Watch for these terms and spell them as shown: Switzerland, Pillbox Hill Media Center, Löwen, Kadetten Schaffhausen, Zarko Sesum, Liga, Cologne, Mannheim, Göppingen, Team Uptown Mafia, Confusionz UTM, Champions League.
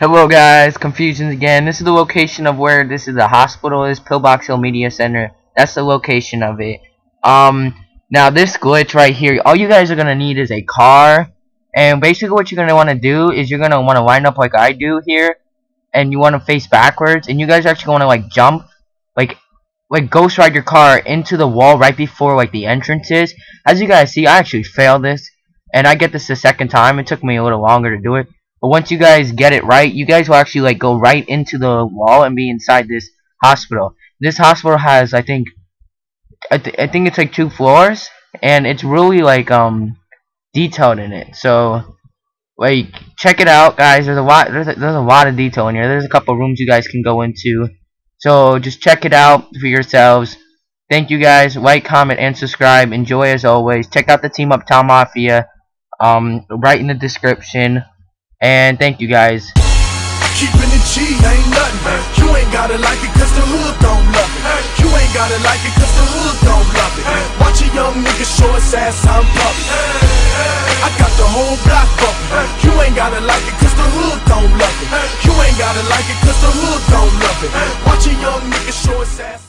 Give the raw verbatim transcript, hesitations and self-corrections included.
Hello guys, Confusions again. This is the location of where this is the hospital is, Pillbox Hill Media Center. That's the location of it. Um, now this glitch right here, all you guys are gonna need is a car, and basically what you're gonna wanna do is you're gonna wanna line up like I do here, and you wanna face backwards, and you guys are actually wanna like jump, like like ghost ride your car into the wall right before like the entrance is. As you guys see, I actually failed this, and I get this the second time. It took me a little longer to do it. But once you guys get it right, you guys will actually like go right into the wall and be inside this hospital. This hospital has, I think, I, th I think it's like two floors, and it's really like um detailed in it. So like check it out, guys. There's a lot. There's a, there's a lot of detail in here. There's a couple rooms you guys can go into. So just check it out for yourselves. Thank you guys. Like, comment, and subscribe. Enjoy as always. Check out the Team Uptown Mafia. Um, right in the description. And thank you guys. Keeping the G ain't nothing. You ain't gotta like it cause the hood don't love it. You ain't gotta like it cause the hood don't love it. Watch a young nigga show his ass I'm puffin'. I got the whole block bumpin'. You ain't gotta like it cause the hood don't love it. You ain't gotta like it cause the hood don't love it. Watch a young nigga show his ass.